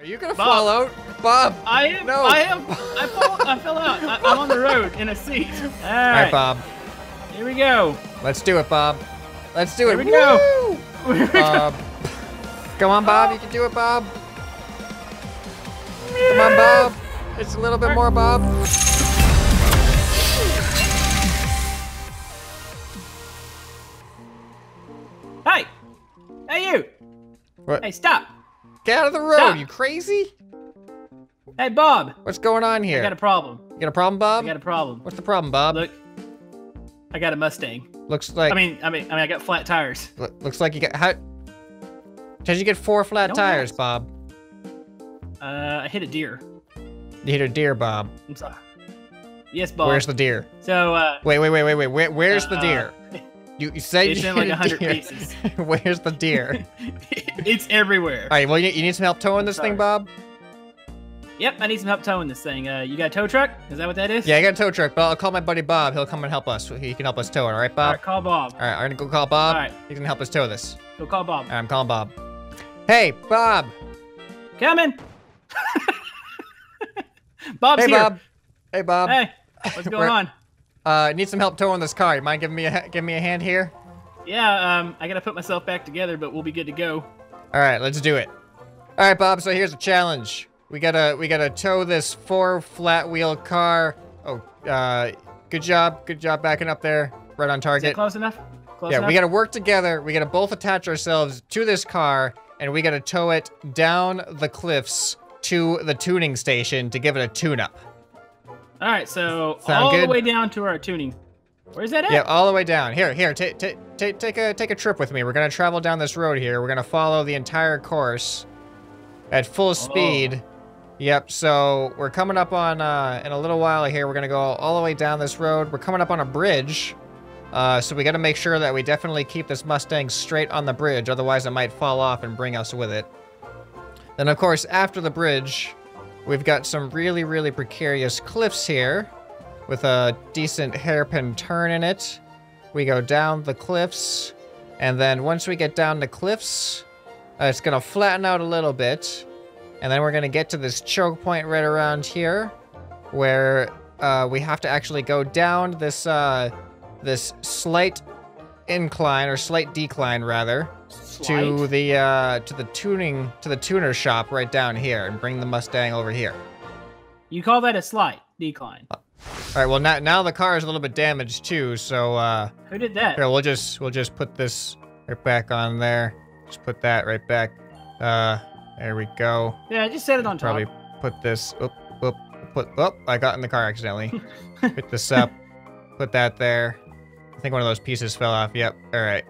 Are you gonna fall out? Bob! I am. No. I am. I fell out. I'm on the road in a seat. All right, Bob. Here we go. Let's do it, Bob. Let's do it. Here we go. Come on, Bob. You can do it, Bob. Yeah. Come on, Bob. It's a little bit more, Bob. Hey! Hey, you! What? Hey, stop! Get out of the road, stop. You crazy? Hey, Bob. What's going on here? I got a problem. You got a problem, Bob? I got a problem. What's the problem, Bob? Look, I got a Mustang. Looks like. I mean, I got flat tires. Looks like you got, how did you get 4 flat tires, Bob? I hit a deer. You hit a deer, Bob. I'm sorry. Yes, Bob. Where's the deer? So, wait. Where's the deer? You said it's in like 100 pieces. Where's the deer? It's everywhere. All right, well, you need some help towing this thing, Bob? Yep, I need some help towing this thing. You got a tow truck? Is that what that is? Yeah, I got a tow truck, but I'll call my buddy Bob. He'll come and help us. He can help us tow it, all right, Bob? All right, call Bob. All right, I'm gonna go call Bob. All right. He's gonna help us tow this. Go call Bob. All right, I'm calling Bob. Hey, Bob. Coming. Bob's here. Bob. Hey, Bob. Hey, what's going on? Need some help towing this car. You mind giving me a hand here? Yeah, I gotta put myself back together, but we'll be good to go. All right, let's do it. All right, Bob. So here's the challenge. We gotta tow this 4 flat wheel car. Oh, good job backing up there, right on target. Is it close enough? Close enough? We gotta work together. We gotta both attach ourselves to this car, and we gotta tow it down the cliffs to the tuning station to give it a tune-up. All right, so all the way down to our tuning. Where's that at? Yeah, all the way down. Here, take a trip with me. We're gonna travel down this road here. We're gonna follow the entire course at full speed. Yep. So we're coming up on in a little while here. We're gonna go all the way down this road. We're coming up on a bridge, so we gotta make sure that we definitely keep this Mustang straight on the bridge. Otherwise, it might fall off and bring us with it. Then, of course, after the bridge, we've got some really, really precarious cliffs here with a decent hairpin turn in it. We go down the cliffs, and then once we get down the cliffs, it's gonna flatten out a little bit, and then we're gonna get to this choke point right around here where we have to actually go down this, this slight incline, or slight decline rather, to the tuner shop right down here, and bring the Mustang over here. You call that a slight decline? All right. Well, now the car is a little bit damaged too, so who did that? Here, we'll just put this right back on there. Just put that right back. There we go. Yeah, just set it on top. Probably put this. I got in the car accidentally. Pick this up. Put that there. I think one of those pieces fell off. Yep. All right.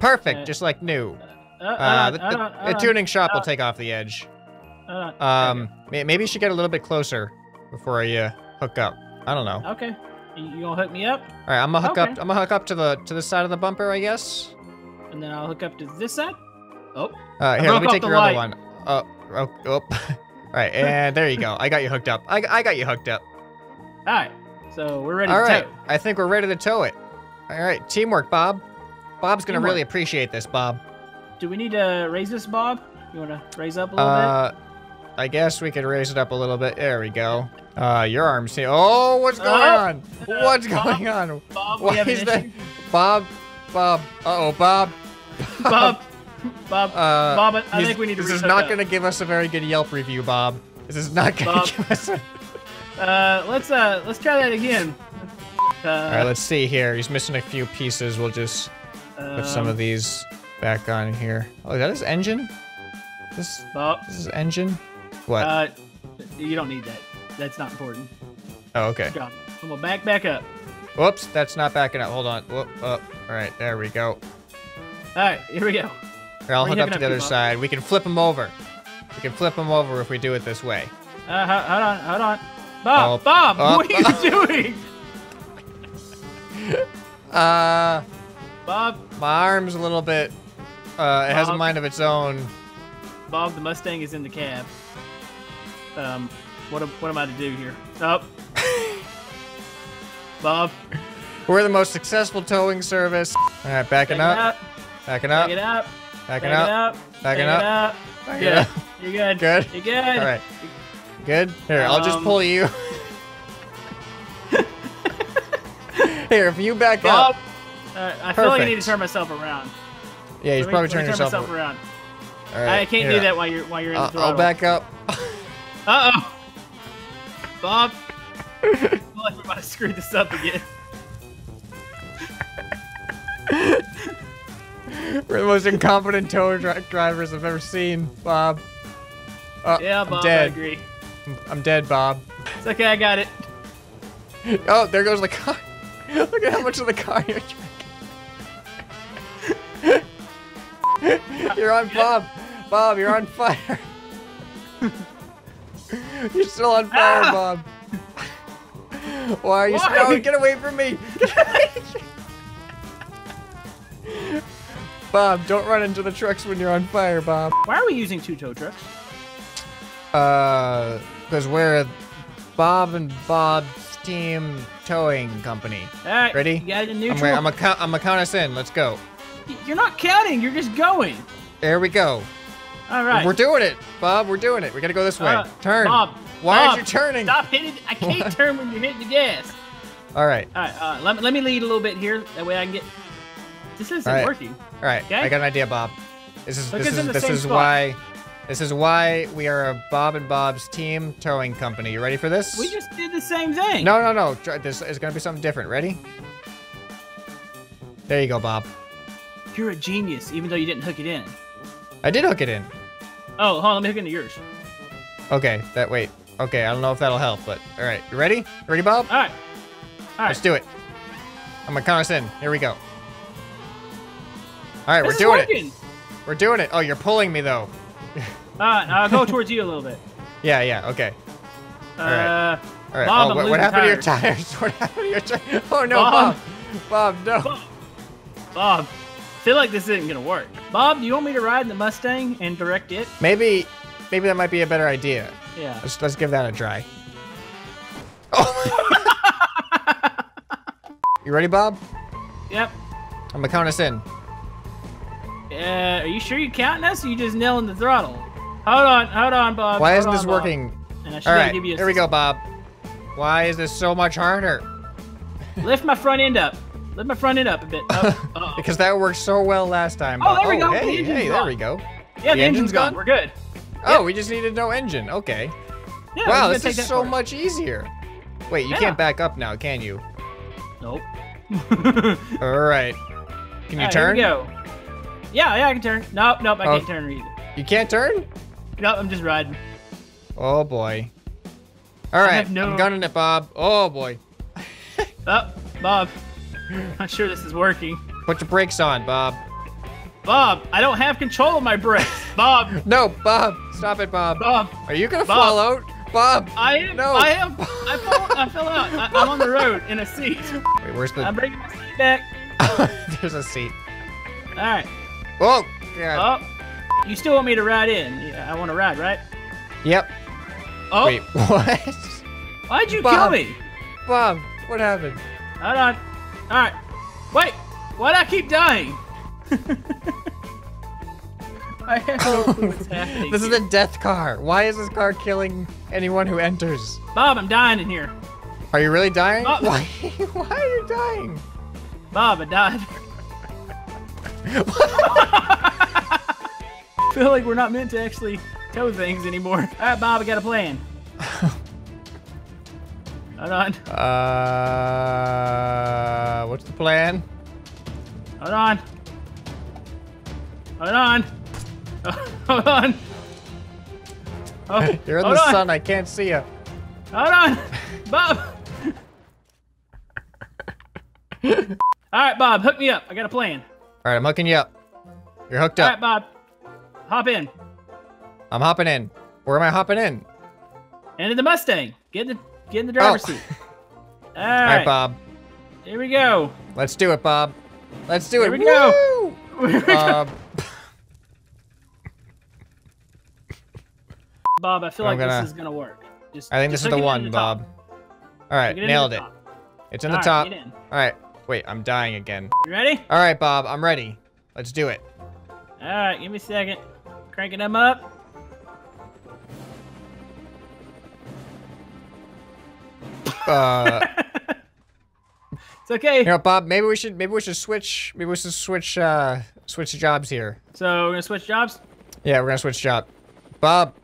Perfect, just like new. The tuning shop will take off the edge. Maybe you should get a little bit closer before I hook up. I don't know. Okay, you gonna hook me up? All right, I'm gonna hook up. I'm gonna hook up to the side of the bumper, I guess. And then I'll hook up to this side. Oh. Here, let me take your other one. Oh. All right, and there you go. I got you hooked up. I got you hooked up. All right, so we're ready to tow. All right, I think we're ready to tow it. All right, teamwork, Bob. Bob's gonna really appreciate this, Bob. Do we need to raise this, Bob? You wanna raise up a little bit? I guess we could raise it up a little bit. There we go. Your arms here. Oh, what's going on? What's going on? Bob, what is that? Bob. Uh-oh, Bob. Bob, I think we need to raise it up. This is not gonna give us a very good Yelp review, Bob. This is not gonna give us a... let's try that again. All right, let's see here. He's missing a few pieces. We'll just... put some of these back on here. Oh, is that his engine? This is his engine? What? You don't need that. That's not important. Oh, okay. I'm gonna back up. Whoops, that's not backing up. Hold on. Whoop, up. All right, there we go. All right, here we go. Here, I'll hook up to the other side. We can flip him over. We can flip him over if we do it this way. Hold on. Bob, what are you doing? Bob. My arm's a little bit, it has a mind of its own. Bob, the Mustang is in the cab. What am I to do here? Oh. Bob. We're the most successful towing service. All right, backing up. Backing up. Backing up. Backing up. Backing up. You're good. Good. You're good. All right. Good. Here, I'll just pull you. Here, if you back up. I feel like I need to turn myself around. Yeah, you probably turn yourself around. All right, I can't do that while you're in the throttle. I'll back up. Uh-oh. Bob. I feel like we might have screwed this up again. We're the most incompetent tow drivers I've ever seen, Bob. Yeah, Bob, I agree. I'm dead, Bob. It's okay, I got it. Oh, there goes the car. Look at how much of the car you're tracking. You're on, Bob. Bob, you're on fire. You're still on fire, Bob. Why are you still? Get away from me. Get away from me. Bob, don't run into the trucks when you're on fire, Bob. Why are we using two tow trucks? Because we're Bob and Bob's Steam Towing Company. All right, ready? You got it in neutral. I'm gonna count us in. Let's go. You're not counting. You're just going. There we go. All right. We're doing it, Bob. We're doing it. We gotta go this way. Turn. Bob. Why aren't you turning? Stop hitting. I can't turn when you're hitting the gas. All right. All right. Let me lead a little bit here. That way I can get. This isn't working. All right, okay? I got an idea, Bob. This is why we are a Bob and Bob's Team Towing Company. You ready for this? We just did the same thing. No, no, no. This is gonna be something different. Ready? There you go, Bob. You're a genius, even though you didn't hook it in. I did hook it in. Oh, hold on. Let me hook into yours. Okay. Okay, I don't know if that'll help, but all right. You ready? Ready, Bob? All right. All right. Let's do it. I'm gonna count us in. Here we go. All right, we're doing it. We're doing it. Oh, you're pulling me though. I'll go towards you a little bit. Yeah, yeah, okay. All right. All right. Bob, oh, what happened to your tires? What happened to your tires? Oh no, Bob. Bob, no. Bob, I feel like this isn't gonna work. Bob, do you want me to ride in the Mustang and direct it? Maybe that might be a better idea. Yeah. Let's give that a try. Oh. You ready, Bob? Yep. I'm gonna count us in. Are you sure you're counting us, or you just nailing the throttle? Hold on, Bob. Why isn't this working? All right, here we go, Bob. Why is this so much harder? Lift my front end up. Lift my front end up a bit. Oh, because that worked so well last time. Bob. Oh, there we go. Hey, there we go. Yeah, the engine's gone. We're good. Oh, yep. We just needed no engine. Okay. Yeah, wow, this is so much easier. Wait, you can't back up now, can you? Nope. All right. Can you turn? Here we go. Yeah, I can turn. Nope, I can't turn either. You can't turn? Nope, I'm just riding. Oh boy. All right, I'm gunning it, Bob. Oh boy. Oh, Bob. I'm not sure this is working. Put your brakes on, Bob. Bob, I don't have control of my brakes, Bob. No, Bob, stop it, Bob. Bob, are you gonna fall out, Bob? I am. I fell out. I'm on the road in a seat. Wait, where's the? I'm bringing my seat back. There's a seat. All right. Oh, God. Oh, you still want me to ride in? Yeah, I want to ride, right? Yep. Oh. Wait, what? Why'd you kill me? Bob, what happened? Hold on. All right. Wait, why'd I keep dying? I have no clue what's happening. This is a death car. Why is this car killing anyone who enters? Bob, I'm dying in here. Are you really dying? Bob. Why are you dying? Bob, I died. I feel like we're not meant to actually tow things anymore. All right, Bob, I got a plan. Hold on. What's the plan? Hold on. Oh, you're in the sun. I can't see you. Hold on, Bob. All right, Bob, hook me up. I got a plan. All right, I'm hooking you up. You're hooked up. All right, Bob. Hop in. I'm hopping in. Where am I hopping in? Into the Mustang. Get in the driver's seat. All right, Bob. Here we go. Let's do it, Bob. Let's do it. Here we go. Bob, I feel like this is gonna work. I think this is the one, Bob. All right, nailed it. It's in the top. All right. Wait, I'm dying again. You ready? All right, Bob, I'm ready. Let's do it. Alright, give me a second. Cranking them up. It's okay. You know, Bob, maybe we should switch jobs here. So we're gonna switch jobs? Yeah, we're gonna switch job. Bob,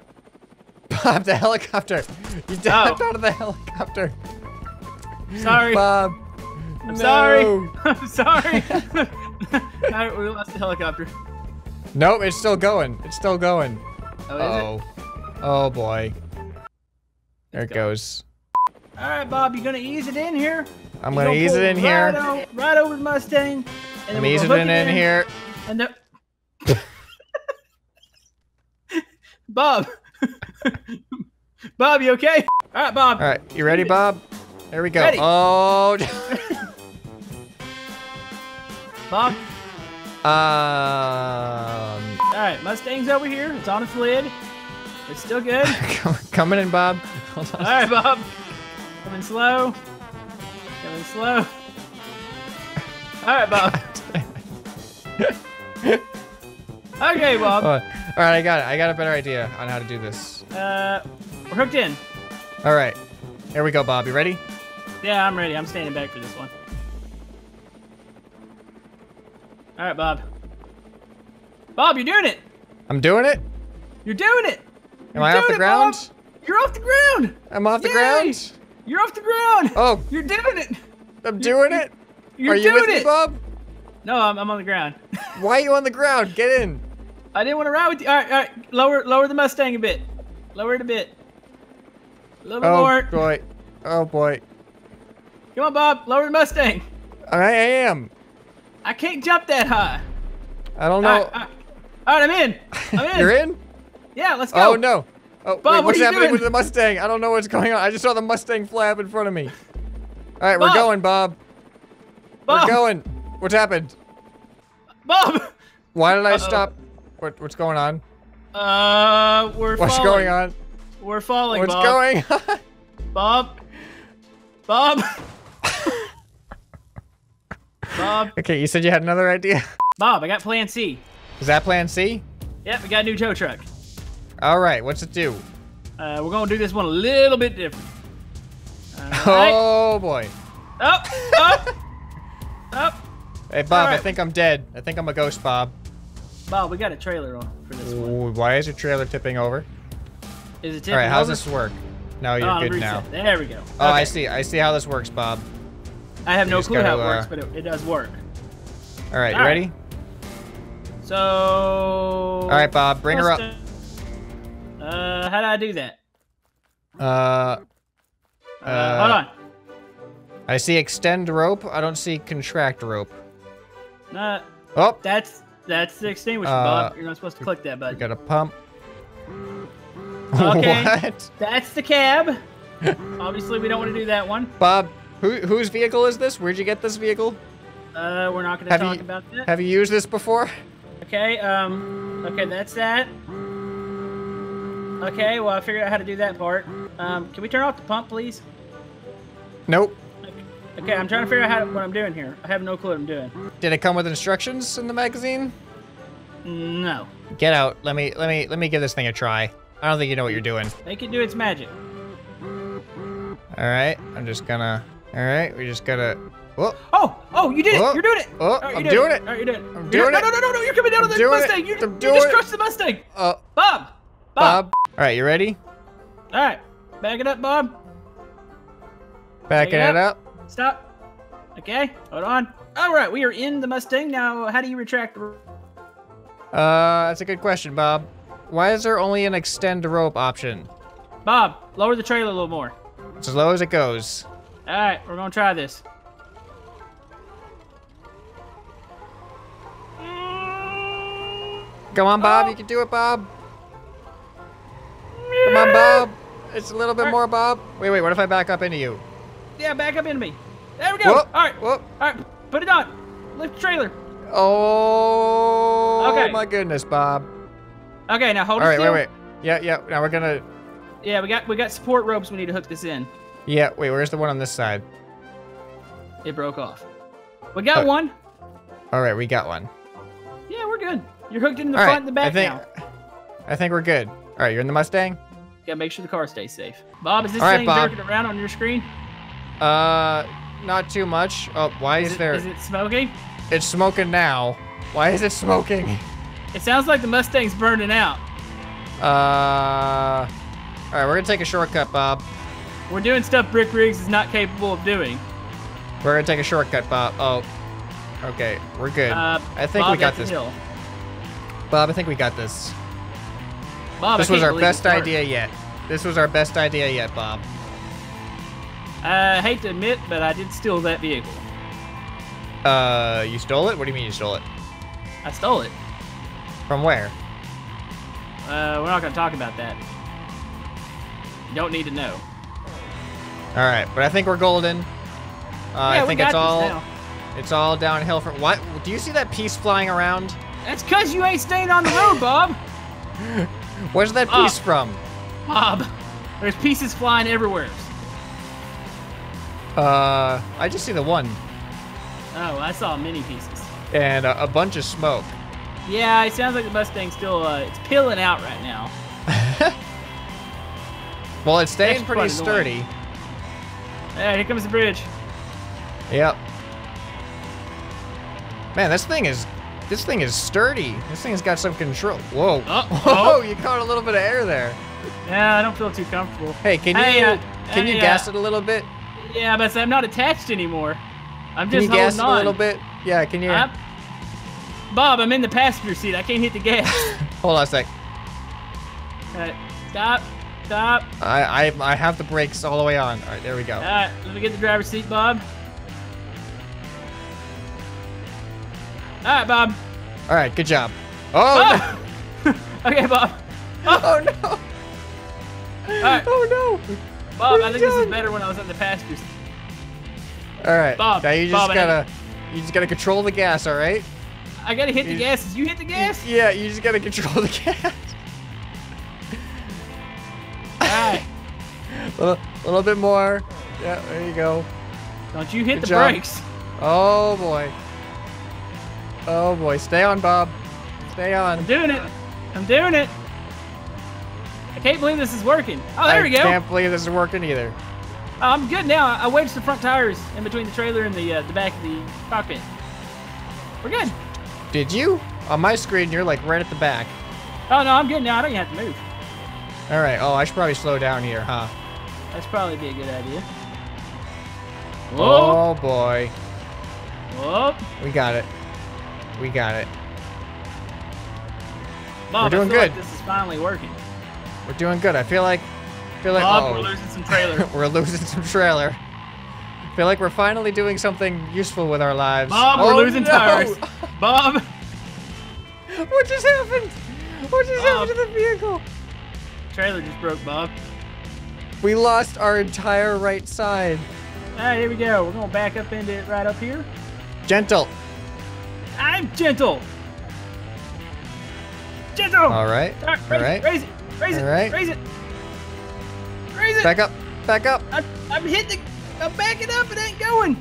the helicopter. You died out of the helicopter. Sorry. Bob. I'm sorry. I'm sorry. All right, we lost the helicopter. Nope, it's still going. It's still going. Oh, is it? Oh boy. There it goes. All right, Bob, you're gonna ease it in here. I'm gonna ease it in here. Right over the Mustang. I'm easing it in here. And the Bob, you okay? All right, Bob. All right, you ready, Bob? There we go. Ready. Oh. Bob. All right, Mustang's over here. It's on its lid. It's still good. Coming in, Bob. Hold on. All right, Bob. Coming slow. Coming slow. All right, Bob. Okay, Bob. All right, I got it. I got a better idea on how to do this. We're hooked in. All right. Here we go, Bob. You ready? Yeah, I'm ready. I'm standing back for this one. All right, Bob. Bob, you're doing it. I'm doing it? You're doing it. Am I off the ground? Bob. You're off the ground. I'm off the ground? You're off the ground! Oh! You're doing it! I'm doing it! Are you with me, Bob? No, I'm on the ground. Why are you on the ground? Get in! I didn't want to ride with you. Alright, lower the Mustang a bit. Lower it a bit. A little bit more. Oh boy. Oh boy. Come on, Bob, lower the Mustang. I am. I can't jump that high. I don't know. Alright, I'm in. I'm in. You're in? Yeah, let's go. Oh no. Oh, Bob, wait, what's happening with the Mustang? I don't know what's going on. I just saw the Mustang fly up in front of me. All right, Bob. We're going, Bob. We're going. What's happened? Bob! Why did I stop? What's going on? What's going on? We're falling, Bob. What's going on? Bob. Bob. Bob. Okay, you said you had another idea? Bob, I got plan C. Is that plan C? Yep, we got a new tow truck. All right, what's it do? We're gonna do this one a little bit different. Right. Oh boy! Up, up, up! Hey Bob, right. I think I'm dead. I think I'm a ghost, Bob. Bob, we got a trailer on for this one. Why is your trailer tipping over? Is it tipping over? All right, how's this work? No, you're good now. There we go. Oh, okay. I see how this works, Bob. I have no clue how it works, but it does work. All right, you ready? So. All right, Bob, bring her up. How do I do that? Hold on. I see extend rope. I don't see contract rope. Oh. That's the extinguisher, Bob. You're not supposed to click that button. You got a pump. Okay. What? That's the cab. Obviously, we don't want to do that one. Bob, whose vehicle is this? Where'd you get this vehicle? We're not going to talk about that. Have you used this before? Okay, okay, that's that. Okay, well, I figured out how to do that part. Can we turn off the pump, please? Nope. Okay, I'm trying to figure out what I'm doing here. I have no clue what I'm doing. Did it come with instructions in the magazine? No. Get out. Let me give this thing a try. I don't think you know what you're doing. Make it do its magic. All right, we just gotta. Whoa. Oh, you did it. You're doing it. Oh, I'm doing it. You're doing it. I'm doing it. No, you're coming down on the Mustang. You just crushed the Mustang. Bob. All right, you ready? All right, back it up, Bob. Backing it up. Stop. Okay, hold on. All right, we are in the Mustang now. How do you retract the rope? That's a good question, Bob. Why is there only an extend rope option? Bob, lower the trailer a little more. It's as low as it goes. All right, we're gonna try this. Come on, Bob. You can do it, Bob. Come on, Bob. It's a little bit more, Bob. Wait, what if I back up into you? Yeah, back up into me. There we go. Whoop. All right. Whoop. All right. Put it on. Lift the trailer. Oh, okay. My goodness, Bob. Okay, now hold it still. All right, wait. Yeah. Now we're gonna. Yeah, we got support ropes. We need to hook this in. Yeah. Wait, where's the one on this side? It broke off. We got one. All right, we got one. Yeah, we're good. You're hooked in the front and the back now. I think we're good. All right, you're in the Mustang? Yeah, make sure the car stays safe. Bob, is this thing jerking around on your screen? Not too much. Oh, why is there... Is it smoking? It's smoking now. Why is it smoking? It sounds like the Mustang's burning out. All right, we're going to take a shortcut, Bob. We're doing stuff Brick Rigs is not capable of doing. We're going to take a shortcut, Bob. Oh, okay. We're good. I think we got this. Bob, I think we got this. Bob, this was our best idea yet. This was our best idea yet, Bob. I hate to admit, but I did steal that vehicle. You stole it? What do you mean you stole it? I stole it. From where? We're not going to talk about that. You don't need to know. All right, but I think we're golden. Yeah, I think it's all downhill from... What? Do you see that piece flying around? That's because you ain't staying on the road, Bob. Where's that piece from? Bob, there's pieces flying everywhere. I just see the one. Oh, I saw many pieces. And a bunch of smoke. Yeah, it sounds like the Mustang's still, it's peeling out right now. Well, it's staying pretty sturdy. Hey, here comes the bridge. Yep. Man, this thing is sturdy. This thing's got some control. Whoa. Whoa, you caught a little bit of air there. Yeah, I don't feel too comfortable. Hey, can you gas it a little bit? Yeah, but I'm not attached anymore. I'm just holding on. Can you gas a little bit? Yeah, can you? Bob, I'm in the passenger seat. I can't hit the gas. Hold on a sec. Stop. I have the brakes all the way on. All right, there we go. All right, let me get the driver's seat, Bob. All right, Bob. All right, good job. Oh! No. Okay, Bob. Oh, no. All right. Oh, no. Bob, I think this is better when I was in the passenger seat. All right. Bob, now you just gotta control the gas, all right? I gotta hit the gas. You hit the gas? Yeah, you just gotta control the gas. All right. a little bit more. Yeah, there you go. Don't you hit the brakes. Oh, boy. Oh, boy. Stay on, Bob. Stay on. I'm doing it. I'm doing it. I can't believe this is working. Oh, there we go. I can't believe this is working either. I'm good now. I wedged the front tires in between the trailer and the back of the cockpit. We're good. Did you? On my screen, you're like right at the back. Oh, no, I'm good now. I don't even have to move. All right. Oh, I should probably slow down here, huh? That's probably be a good idea. Whoa. Oh, boy. Whoa. We got it. We got it. Bob, we're doing good. Like this is finally working. We're doing good. I feel like Bob, we're losing some trailer. We're losing some trailer. I feel like we're finally doing something useful with our lives. Bob, we're losing tires. Bob, what just happened? What just happened to the vehicle? Trailer just broke, Bob. We lost our entire right side. All right, here we go. We're gonna back up into it right up here. Gentle. I'm gentle. Gentle. All right. All right. Raise it. Raise it. All right. Raise it. Raise it. Back up. Back up. I'm hitting. I'm backing up. It ain't going.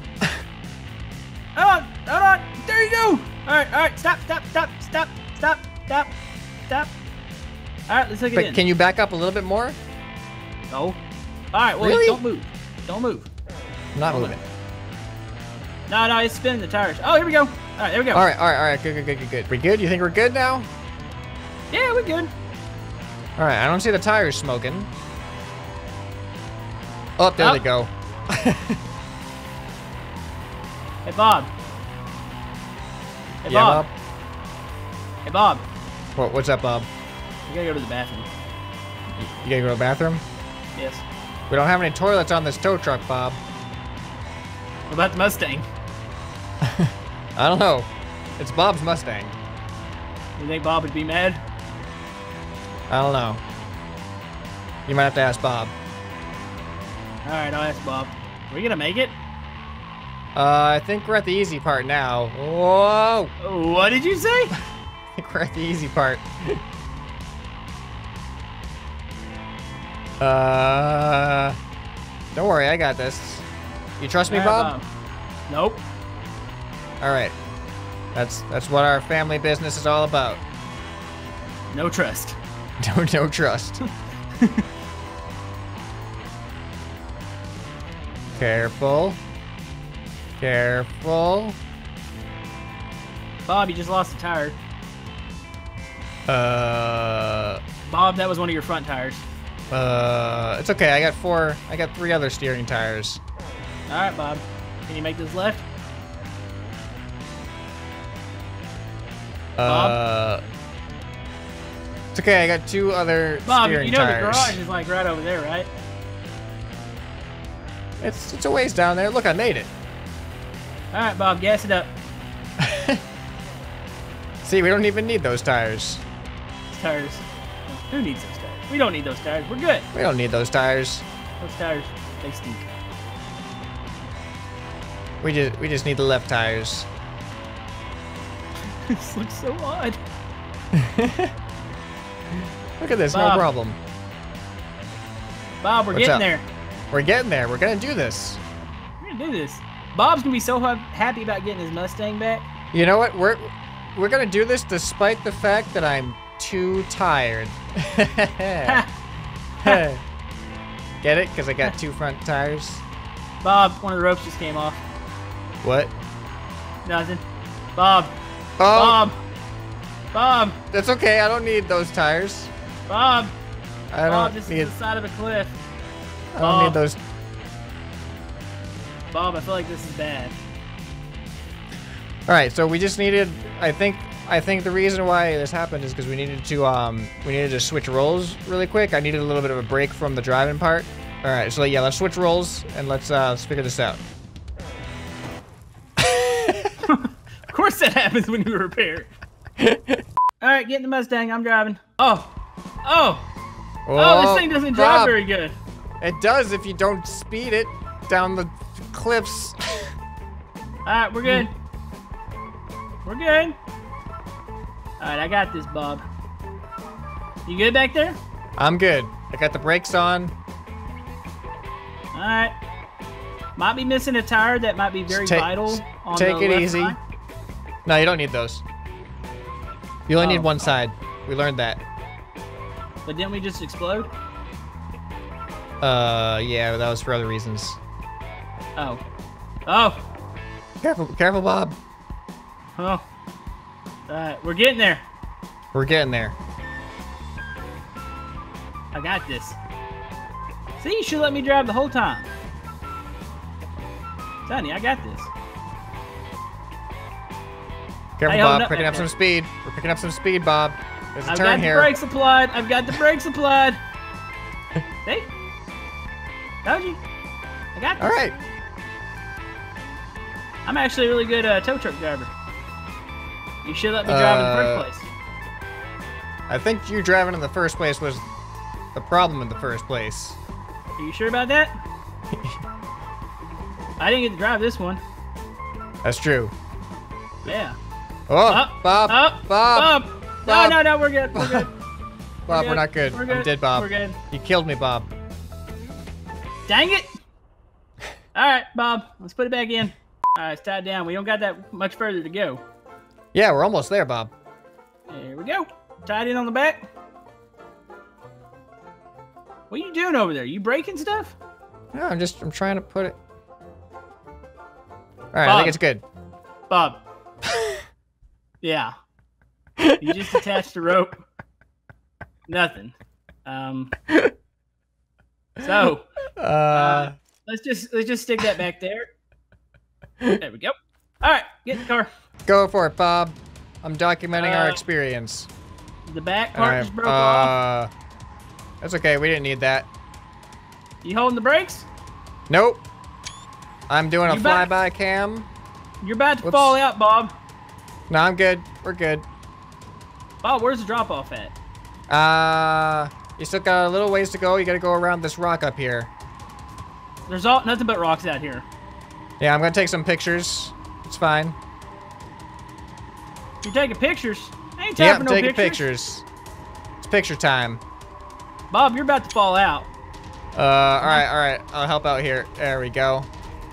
Hold on. There you go. All right. Stop. All right, let's look at it. Can you back up a little bit more? No. All right. Well, really? Don't move. Don't move. Not moving. No, it's spinning the tires. Oh, here we go. All right, there we go. All right. Good. We good? You think we're good now? Yeah, we're good. All right, I don't see the tires smoking. Oh, there they go. Hey, Bob. Hey, yeah, Bob. Hey, Bob. What's up, Bob? You gotta go to the bathroom. You gotta go to the bathroom? Yes. We don't have any toilets on this tow truck, Bob. What about the Mustang? I don't know. It's Bob's Mustang. You think Bob would be mad? I don't know. You might have to ask Bob. All right, I'll ask Bob. Are we gonna make it? I think we're at the easy part now. Whoa! What did you say? I think we're at the easy part. Don't worry, I got this. You trust me, Bob? Nope. All right. That's what our family business is all about. No trust. No trust. Careful. Careful. Bob, you just lost a tire. Bob, that was one of your front tires. It's okay. I got 3 other steering tires. All right, Bob. Can you make this left? Bob? It's okay. I got 2 other steering tires. Bob, you know the garage is like right over there, right? It's a ways down there. Look, I made it. All right, Bob, gas it up. See, we don't even need those tires. Tires. Who needs those tires? We don't need those tires. We're good. We don't need those tires. Those tires, they stink. We just need the left tires. This looks so odd. Look at this, Bob. No problem. Bob, we're What's up? Getting there. We're getting there. We're gonna do this. We're gonna do this. Bob's gonna be so happy about getting his Mustang back. You know what? We're gonna do this despite the fact that I'm too tired. Get it? Because I got 2 front tires. Bob, one of the ropes just came off. What? Nothing. Bob. Oh. Bob. Bob. That's okay. I don't need those tires. Bob. Bob, this is the side of a cliff. I don't need those. Bob, I feel like this is bad. All right, so we just needed. I think the reason why this happened is because we needed to switch roles really quick. I needed a little bit of a break from the driving part. All right, so yeah, let's switch roles and let's figure this out. Of course, that happens when you repair. All right, get in the Mustang. I'm driving. Oh, this thing doesn't drive very good. It does if you don't speed it down the cliffs. All right, we're good. We're good. All right, I got this, Bob. You good back there? I'm good. I got the brakes on. All right. Might be missing a tire that might be very vital on the left side. Take it easy. No, you don't need those. You only need one side. We learned that. But didn't we just explode? Yeah, that was for other reasons. Oh. Oh! Careful, careful, Bob. Oh. We're getting there. We're getting there. I got this. See, you should let me drive the whole time. Sonny, I got this. Careful, Bob. Picking up some speed. We're picking up some speed, Bob. There's a turn here. I've got the brakes applied. I've got the brakes applied. See? Told you. I got this. All right. I'm actually a really good tow truck driver. You should let me drive in the first place. I think you driving in the first place was the problem in the first place. Are you sure about that? I didn't get to drive this one. That's true. Yeah. Oh, Bob. No, we're good. We're good. Bob, we're not good. We're good. I'm dead, Bob. We're good. You killed me, Bob. Dang it. All right, Bob. Let's put it back in. All right, it's tied down. We don't got that much further to go. Yeah, we're almost there, Bob. There we go. Tied in on the back. What are you doing over there? You breaking stuff? No, I'm trying to put it. All right, Bob. I think it's good. Bob. Yeah. You just attached a rope. Nothing. So. Let's just stick that back there. There we go. All right, get in the car. Go for it, Bob. I'm documenting our experience. The back part just broke off. That's okay. We didn't need that. You holding the brakes? Nope. I'm doing a flyby cam. You're about to fall out, Bob. No, I'm good. We're good. Bob, where's the drop-off at? You still got a little ways to go. You got to go around this rock up here. There's nothing but rocks out here. Yeah, I'm going to take some pictures. It's fine. You're taking pictures? I ain't taking no pictures. Yeah, I'm taking pictures. It's picture time. Bob, you're about to fall out. All right. I'll help out here. There we go.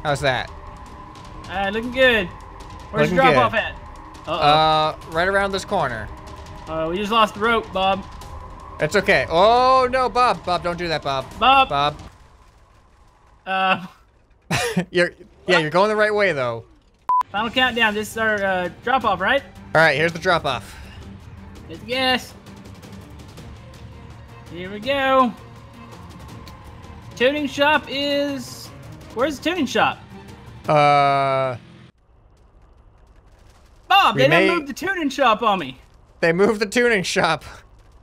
How's that? Looking good. Where's the drop-off at? Right around this corner. We just lost the rope, Bob. That's okay. Oh no, Bob! Bob, don't do that, Bob. Bob. Bob. You're going the right way though. Final countdown. This is our drop off, right? All right, here's the drop off. Just guess. Here we go. Tuning shop is. Where's the tuning shop? Bob, they done moved the tuning shop on me. They moved the tuning shop.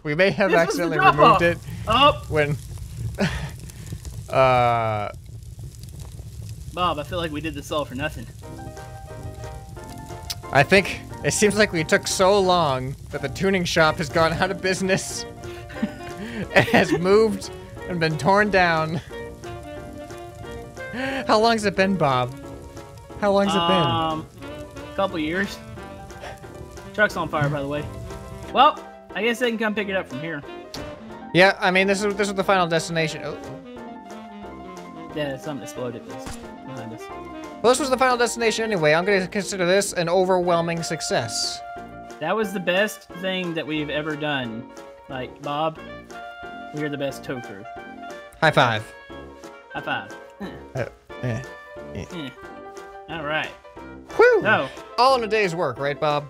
We may have accidentally removed it. Oh. When. Bob, I feel like we did this all for nothing. I think it seems like we took so long that the tuning shop has gone out of business. It has moved and been torn down. How long's it been, Bob? How long's it been? A couple years. Truck's on fire, by the way. Well, I guess they can come pick it up from here. Yeah, I mean, this is the final destination. Oh. Yeah, something exploded behind us. Well, this was the final destination anyway. I'm going to consider this an overwhelming success. That was the best thing that we've ever done. Like, Bob, we're the best tow crew. High five. High five. All right. Whew. So, all in a day's work, right, Bob?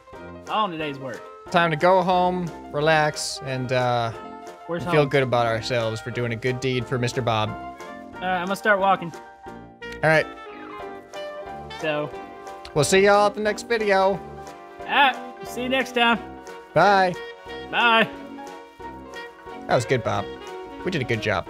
All in a day's work. Time to go home, relax, and feel good about ourselves for doing a good deed for Mr. Bob. All right, I'm gonna start walking. All right. So. We'll see y'all at the next video. All right, see you next time. Bye. Bye. That was good, Bob. We did a good job.